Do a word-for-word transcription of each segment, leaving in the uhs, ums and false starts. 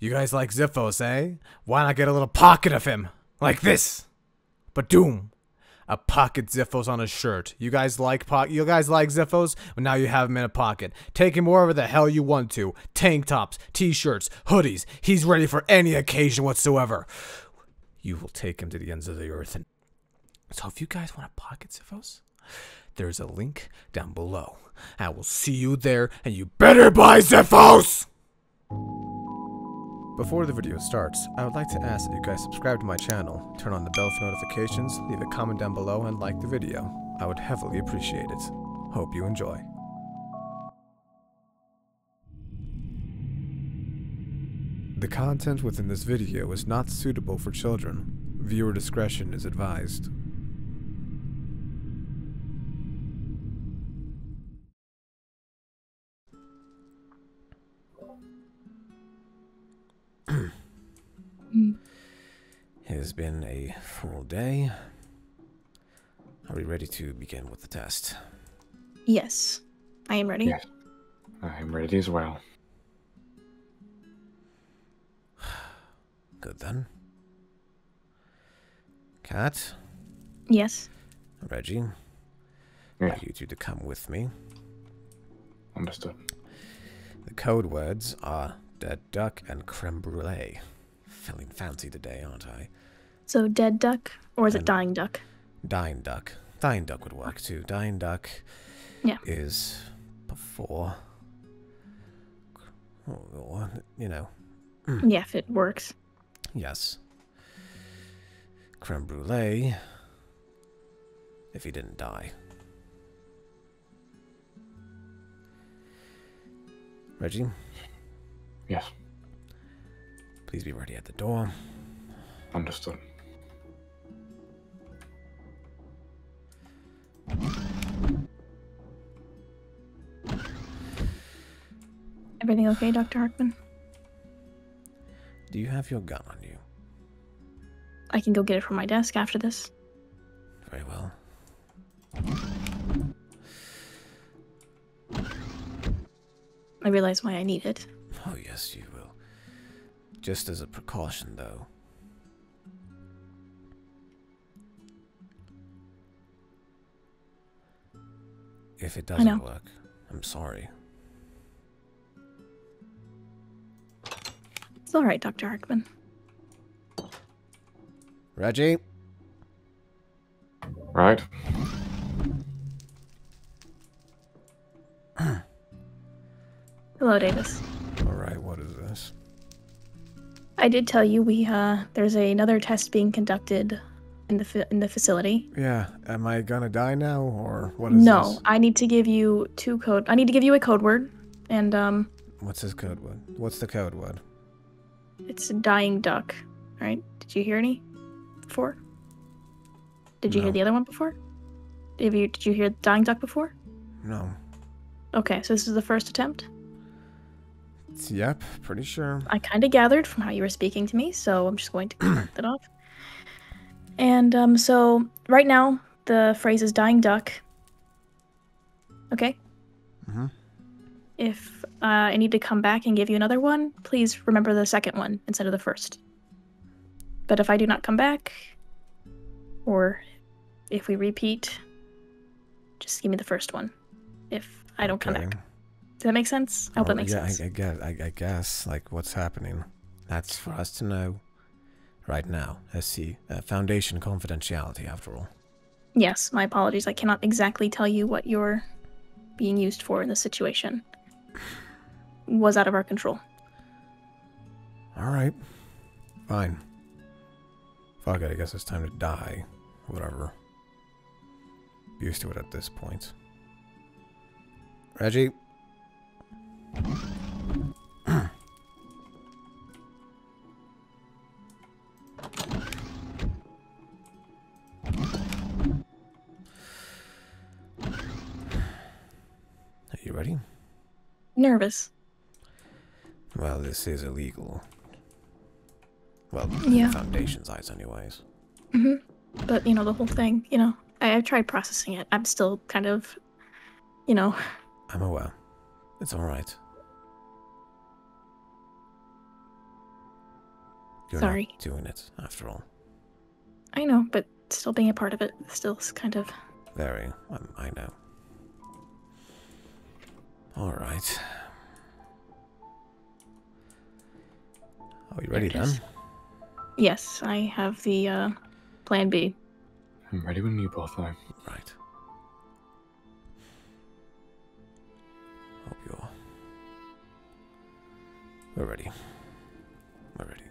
You guys like Ziphos, eh? Why not get a little pocket of him? Like this! But doom! A pocket Ziphos on his shirt. You guys like po- you guys like Ziphos? Well, now you have him in a pocket. Take him wherever the hell you want to. Tank tops, t-shirts, hoodies. He's ready for any occasion whatsoever. You will take him to the ends of the earth. And so if you guys want to pocket Ziphos, there's a link down below. I will see you there, and you better buy Ziphos! Before the video starts, I would like to ask that you guys subscribe to my channel, turn on the bell for notifications, leave a comment down below, and like the video. I would heavily appreciate it. Hope you enjoy. The content within this video is not suitable for children. Viewer discretion is advised. It has been a full day. Are we ready to begin with the test? Yes, I am ready. Yes, I am ready as well. Good then. Kat? Yes? Reggie? Yeah. I need you to come with me. Understood. The code words are dead duck and creme brulee. Feeling fancy today, aren't I? So dead duck, or is and it dying duck? Dying duck. Dying duck would work too. Dying duck yeah. is before, or, you know. Yeah, if it works. Yes. Creme brulee, if he didn't die. Reggie? Yes. Please be ready at the door. Understood. Everything okay, Doctor Hartman? Do you have your gun on you? I can go get it from my desk after this. Very well. I realize why I need it. Oh, yes, you will. Just as a precaution, though. If it doesn't work, I'm sorry. It's all right, Doctor Hartman. Reggie? Right. Hello, Davis. All right, what is this? I did tell you we uh there's a, another test being conducted in the fa in the facility. Yeah, am I gonna die now or what is no, this? No, I need to give you two code. I need to give you a code word, and um. What's his code word? What's the code word? It's a dying duck. All right. Did you hear any? Before? Did you no. hear the other one before? Did you did you hear dying duck before? No. Okay, so this is the first attempt? Yep, pretty sure. I kind of gathered from how you were speaking to me, so I'm just going to cut that off. And um, so right now the phrase is dying duck. Okay? Mm-hmm. If uh, I need to come back and give you another one, please remember the second one instead of the first. But if I do not come back, or if we repeat, just give me the first one if I don't okay. come back. Does that make sense? I hope oh, that makes yeah, sense. I, I, guess, I, I guess, like, what's happening? That's for us to know right now. S C uh, Foundation confidentiality, after all. Yes, my apologies. I cannot exactly tell you what you're being used for in this situation. Was out of our control. All right. Fine. Fuck it, I guess it's time to die. Whatever. Used to it at this point. Reggie? Are you ready? Nervous. Well, this is illegal. Well, yeah. Foundation's eyes anyways. Mm-hmm. But, you know, the whole thing, you know, I, I've tried processing it. I'm still kind of, you know. I'm aware. It's all right. You're Sorry. Not doing it, after all. I know, but still being a part of it still is kind of... Very. Um, I know. Alright. Are we ready then? Yes, I have the uh, plan B. I'm ready when you both are. Right. Hope you are. We're ready. We're ready.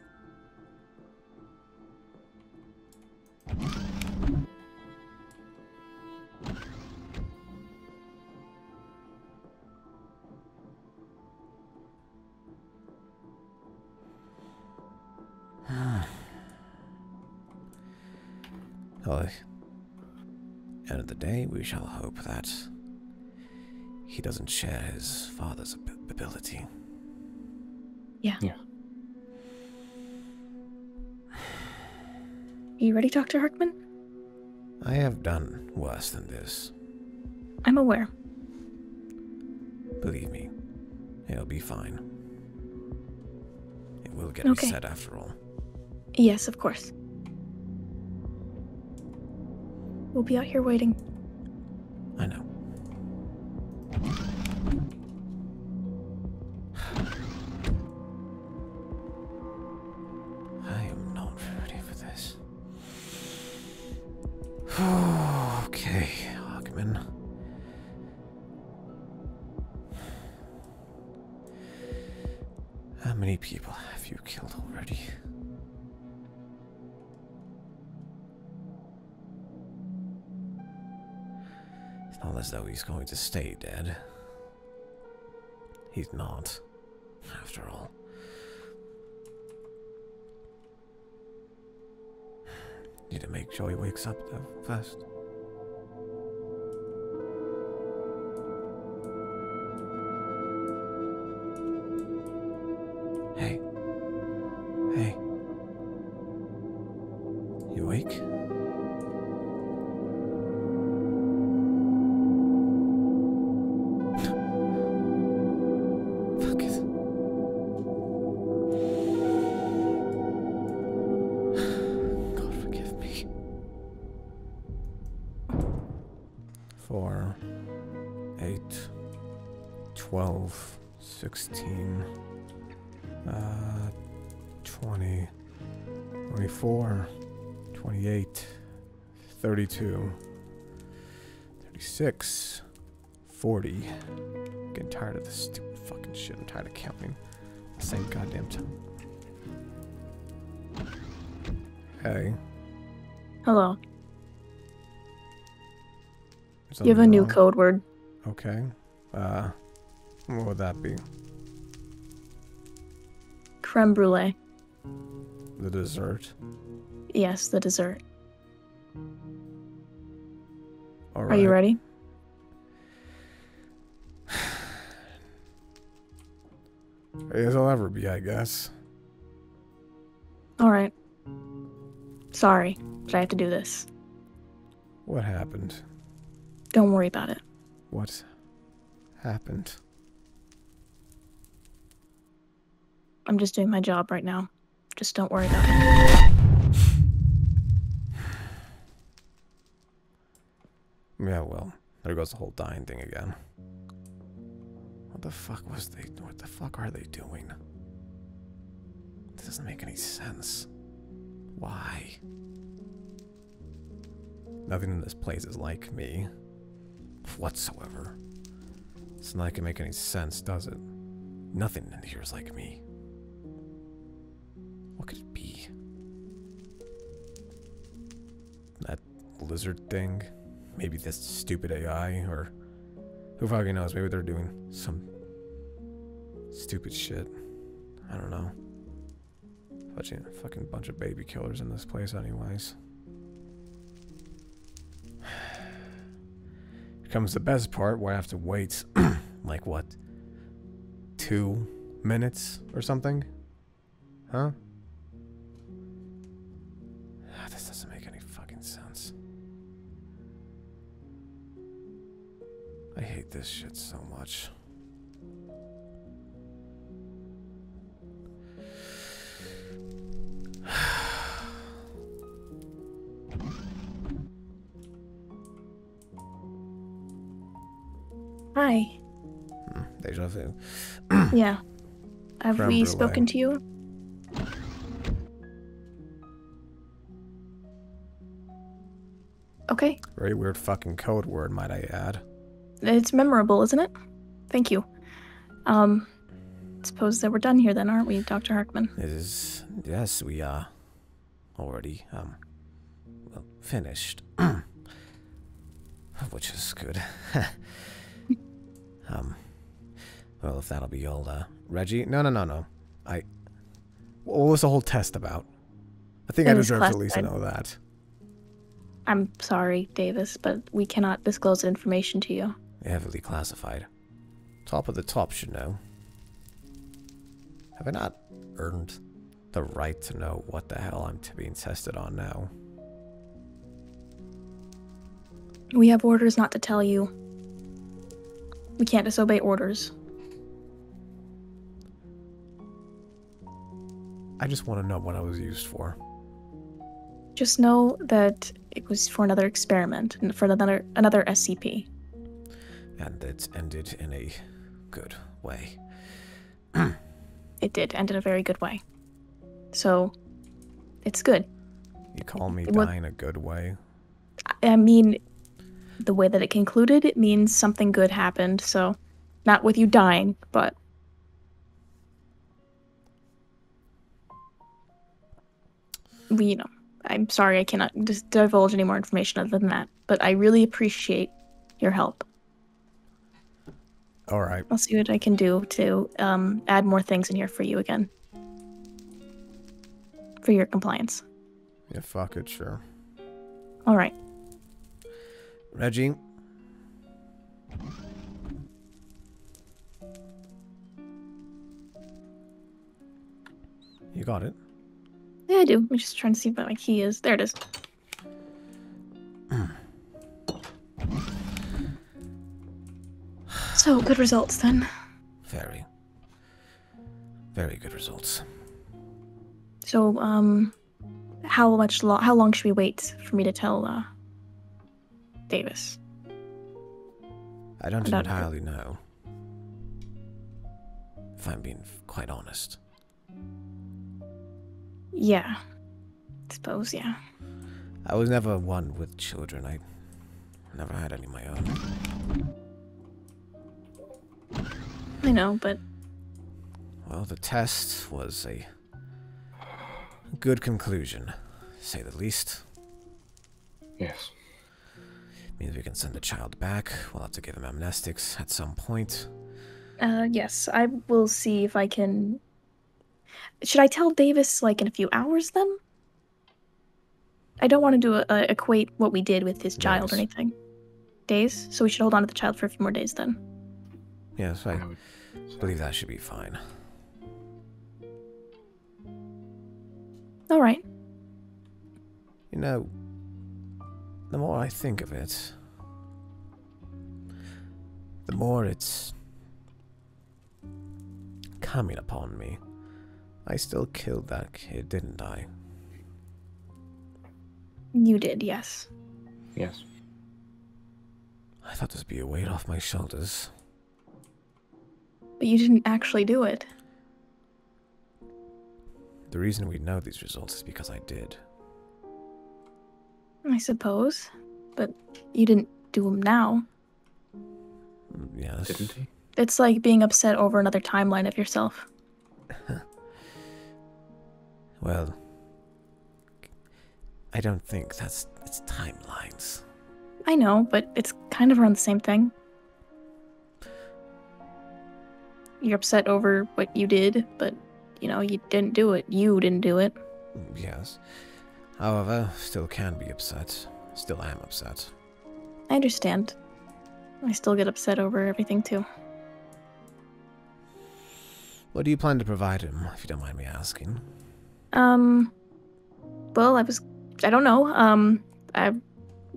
Well, at the end of the day, we shall hope that he doesn't share his father's ab- ability. Yeah. Yeah. Are you ready, Doctor Harkman? I have done worse than this. I'm aware. Believe me, it'll be fine. It will get okay. reset after all. Yes, of course. We'll be out here waiting. I know. He's going to stay dead. He's not, after all. Need to make sure he wakes up though first. Hey. Hey. You awake? thirty-two, thirty-six, forty. I'm getting tired of this stupid fucking shit. I'm tired of counting the same goddamn time. Hey. Hello. You have a wrong? New code word. Okay. Uh, what would that be? Creme brulee. The dessert? Yes, the dessert. Right. Are you ready? I guess I'll ever be, I guess. Alright. Sorry, but I have to do this. What happened? Don't worry about it. What happened? I'm just doing my job right now. Just don't worry about it. Yeah, well, there goes the whole dying thing again. What the fuck was they... What the fuck are they doing? This doesn't make any sense. Why? Nothing in this place is like me. Whatsoever. It's not like it make any sense, does it? Nothing in here is like me. What could it be? That lizard thing? Maybe this stupid A I, or who fucking knows, maybe they're doing some stupid shit. I don't know. Fucking fucking bunch of baby killers in this place anyways. Here comes the best part where I have to wait, like what, two minutes or something? Huh? This doesn't make any fucking sense. I hate this shit so much. Hi. Hmm, deja vu. Yeah. Have From we Brule. spoken to you? Okay. Very weird fucking code word, might I add. It's memorable, isn't it? Thank you. Um, suppose that we're done here then, aren't we, Doctor Harkman? It is. Yes, we are already, um, well, finished. Which is good. um, well, if that'll be all, uh, Reggie? No, no, no, no. I... What was the whole test about? I think it I deserve to at least know that. I'm sorry, Davis, but we cannot disclose information to you. Heavily classified. Top of the top should know. Have I not earned the right to know what the hell I'm being tested on now? We have orders not to tell you. We can't disobey orders. I just want to know what I was used for. Just know that it was for another experiment, for another another S C P. And it ended in a good way. It did end in a very good way. So, it's good. You call me it, dying what, a good way? I mean, the way that it concluded, it means something good happened. So, not with you dying, but... We, you know. I'm sorry I cannot just divulge any more information other than that, but I really appreciate your help. All right. I'll see what I can do to um, add more things in here for you again. For your compliance. Yeah, fuck it, sure. All right. Reggie. You got it. Yeah, I do. I'm just trying to see what my key is. There it is. So, good results then. Very. Very good results. So, um, how much lo how long should we wait for me to tell, uh, Davis? I don't About entirely know. If I'm being quite honest. Yeah, I suppose, yeah. I was never one with children. I never had any of my own. I know, but... Well, the test was a good conclusion, to say the least. Yes. It means we can send the child back. We'll have to give him amnestics at some point. Uh, yes, I will see if I can... Should I tell Davis, like, in a few hours, then? I don't want to do a, a, equate what we did with his child Days. or anything. Days? So we should hold on to the child for a few more days, then. Yes, I believe that should be fine. All right. You know, the more I think of it, the more it's coming upon me. I still killed that kid, didn't I? You did, yes. Yes. I thought this would be a weight off my shoulders. But you didn't actually do it. The reason we know these results is because I did. I suppose. But you didn't do them now. Yes. Didn't he? It's like being upset over another timeline of yourself. Well, I don't think that's, it's timelines. I know, but it's kind of around the same thing. You're upset over what you did, but, you know, you didn't do it. You didn't do it. Yes. However, still can be upset. Still am upset. I understand. I still get upset over everything, too. What do you plan to provide him, if you don't mind me asking? Um, well, I was, I don't know, um, I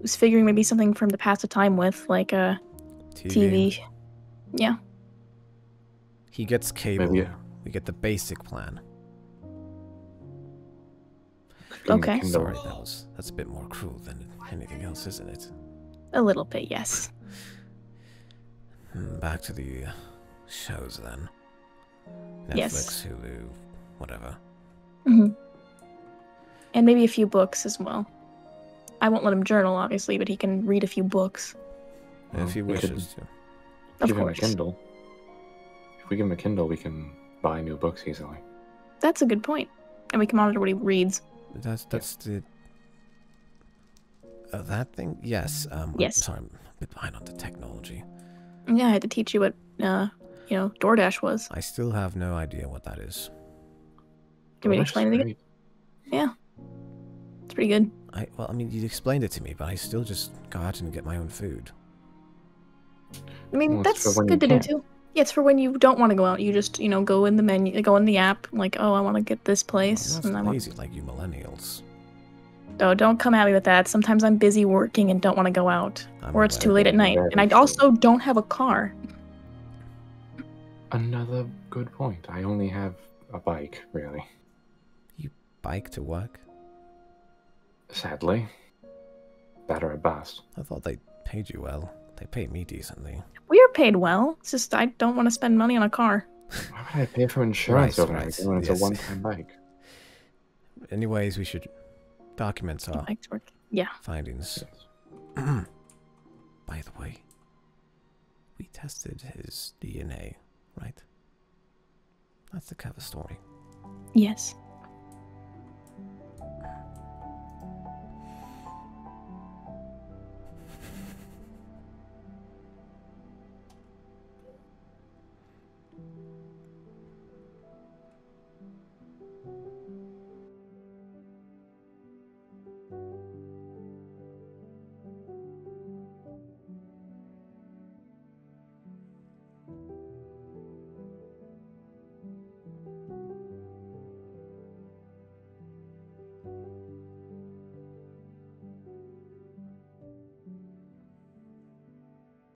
was figuring maybe something for him to pass the time with, like a T V. T V. Yeah. He gets cable. Maybe, yeah. We get the basic plan. Okay. Sorry, that was, that's a bit more cruel than anything else, isn't it? A little bit, yes. Back to the shows then. Netflix, yes. Hulu, whatever. Mm-hmm. And maybe a few books as well. I won't let him journal, obviously, but he can read a few books. Well, if he wishes to. Of give course. Him a Kindle. If we give him a Kindle, we can buy new books easily. That's a good point. And we can monitor what he reads. That's that's yeah. the... Uh, that thing? Yes. Um, yes. I'm sorry, I'm a bit behind on the technology. Yeah, I had to teach you what, uh, you know, DoorDash was. I still have no idea what that is. Can we explain anything? Great. Yeah. It's pretty good. I, well, I mean, you explained it to me, but I still just go out and get my own food. I mean, well, that's good to do, too. Yeah, it's for when you don't want to go out. You just, you know, go in the menu, go in the app, like, oh, I want to get this place. Well, that's and lazy, I want... like you millennials. Oh, don't come at me with that. Sometimes I'm busy working and don't want to go out. I'm or it's too late at night. And I also don't have a car. Another good point. I only have a bike, really. You bike to work? Sadly. That or a bus. I thought they paid you well. They pay me decently. We are paid well. It's just I don't want to spend money on a car. Why would I pay for insurance right, overnight right. when it's yes. a one-time bike? Anyways, we should document our yeah. findings. Yes. By the way, we tested his D N A, right? That's the cover story. Yes.